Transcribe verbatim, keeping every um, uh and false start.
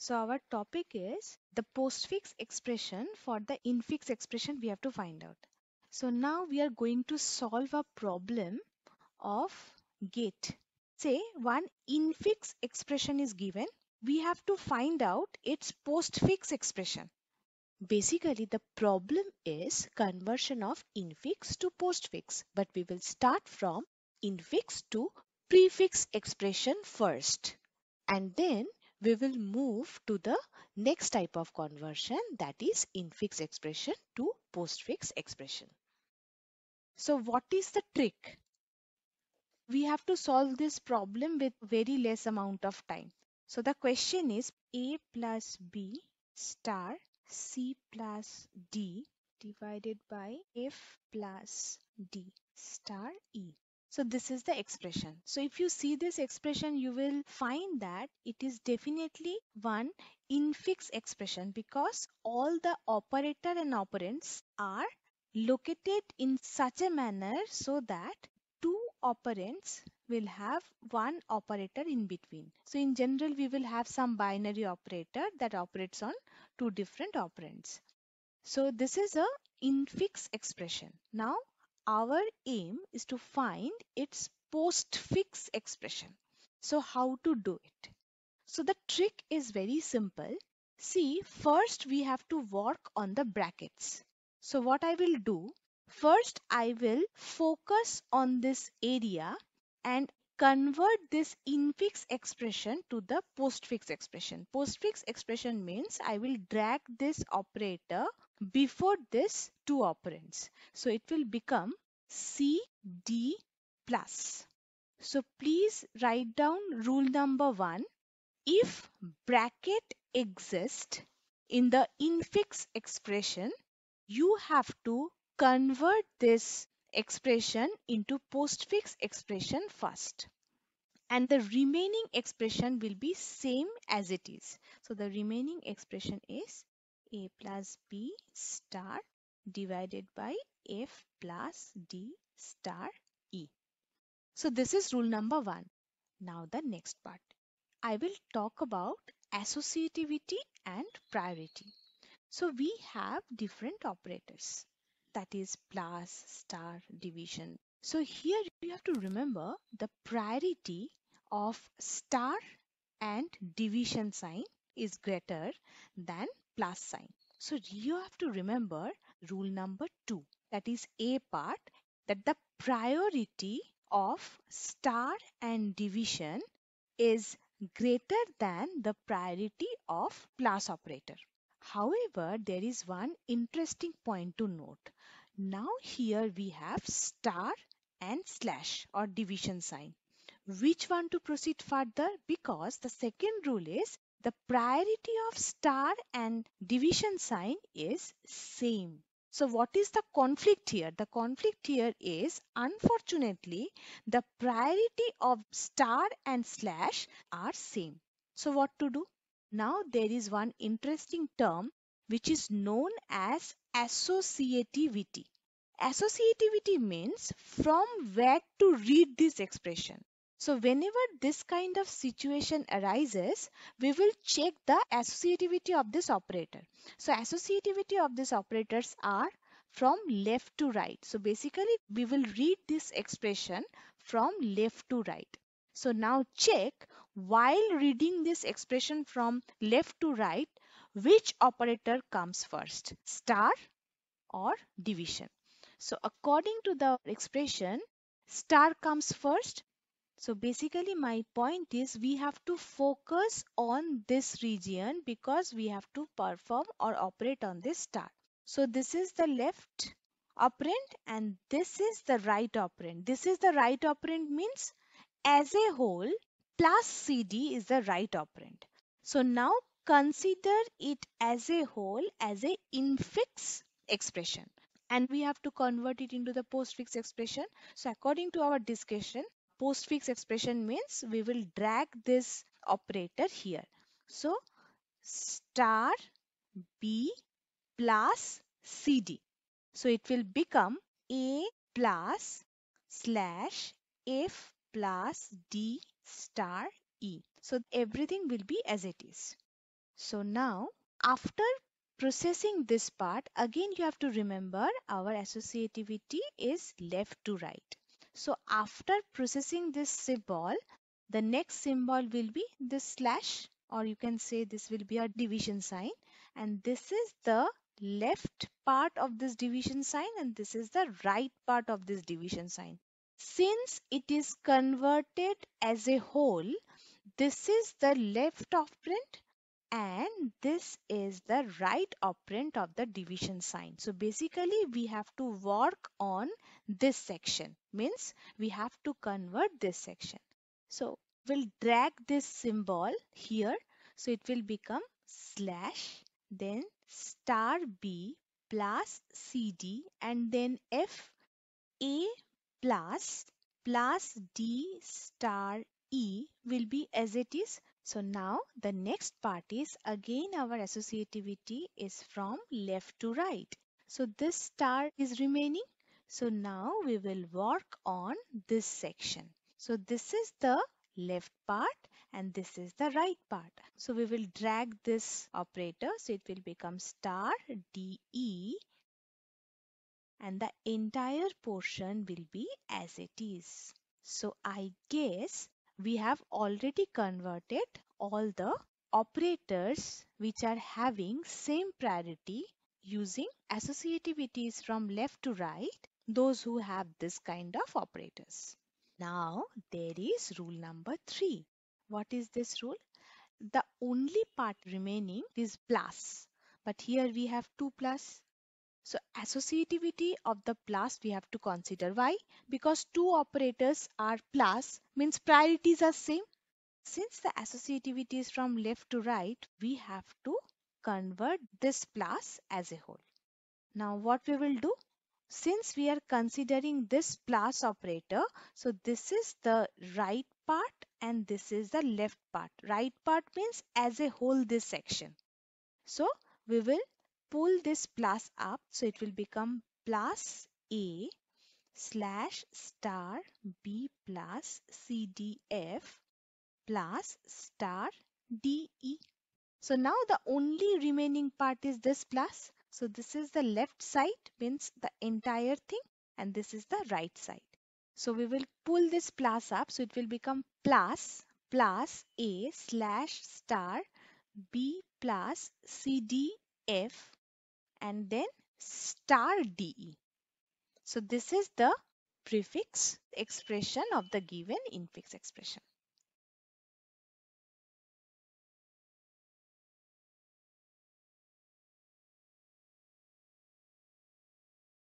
So our topic is the postfix expression for the infix expression we have to find out. So now we are going to solve a problem of get. Say one infix expression is given. We have to find out its postfix expression. Basically, the problem is conversion of infix to postfix, but we will start from infix to prefix expression first, and then we will move to the next type of conversion, that is infix expression to postfix expression. So what is the trick? We have to solve this problem with very less amount of time. So the question is A plus B star C plus D divided by F plus D star E. So this is the expression. So if you see this expression, you will find that it is definitely one infix expression because all the operator and operands are located in such a manner so that two operands will have one operator in between. So in general, we will have some binary operator that operates on two different operands. So this is a infix expression. Now our aim is to find its postfix expression. So how to do it? So the trick is very simple. See, first we have to work on the brackets. So what I will do, first I will focus on this area and convert this infix expression to the postfix expression. Postfix expression means I will drag this operator before this two operands. So it will become C D plus. So please write down rule number one. If bracket exists in the infix expression, you have to convert this expression into postfix expression first, and the remaining expression will be same as it is. So the remaining expression is A plus B star divided by F plus D star E. So this is rule number one. Now the next part, I will talk about associativity and priority. So we have different operators, that is plus, star, division. So here you have to remember the priority of star and division sign is greater than plus sign. So you have to remember rule number two, that is A part, that the priority of star and division is greater than the priority of plus operator. However, there is one interesting point to note. Now here we have star and slash or division sign. Which one to proceed further? Because the second rule is the priority of star and division sign is same. So what is the conflict here? The conflict here is, unfortunately, the priority of star and slash are same. So what to do? Now there is one interesting term which is known as associativity. Associativity means from where to read this expression. So whenever this kind of situation arises, we will check the associativity of this operator. So associativity of these operators are from left to right. So basically we will read this expression from left to right. So now check, while reading this expression from left to right, which operator comes first, star or division? So according to the expression, star comes first. So basically my point is we have to focus on this region because we have to perform or operate on this star. So this is the left operand and this is the right operand. This is the right operand means as a whole, plus C D is the right operand. So now consider it as a whole as a infix expression, and we have to convert it into the postfix expression. So according to our discussion, postfix expression means we will drag this operator here. So star B plus C D. So it will become A plus slash F plus D star E. So everything will be as it is. So now after processing this part, again you have to remember our associativity is left to right. So after processing this symbol, the next symbol will be this slash, or you can say this will be a division sign, and this is the left part of this division sign and this is the right part of this division sign. Since it is converted as a whole, this is the left operand and this is the right operand of the division sign. So basically we have to work on this section, means we have to convert this section. So we'll drag this symbol here, so it will become slash, then star B plus C D, and then F A plus plus D star E will be as it is. So now the next part is again our associativity is from left to right. So this star is remaining. So now we will work on this section. So this is the left part and this is the right part. So we will drag this operator. So it will become star D E and the entire portion will be as it is. So I guess we have already converted all the operators which are having same priority using associativities from left to right, those who have this kind of operators. Now there is rule number three. What is this rule? The only part remaining is plus, but here we have two plus. So associativity of the plus we have to consider. Why? Because two operators are plus, means priorities are same. Since the associativity is from left to right, we have to convert this plus as a whole. Now what we will do? Since we are considering this plus operator, so this is the right part and this is the left part. Right part means as a whole this section. So we will pull this plus up, so it will become plus A slash star B plus C D F plus star D E. So now the only remaining part is this plus. So this is the left side, means the entire thing, and this is the right side. So we will pull this plus up, so it will become plus plus A slash star B plus C D F and then star D E. So this is the prefix expression of the given infix expression.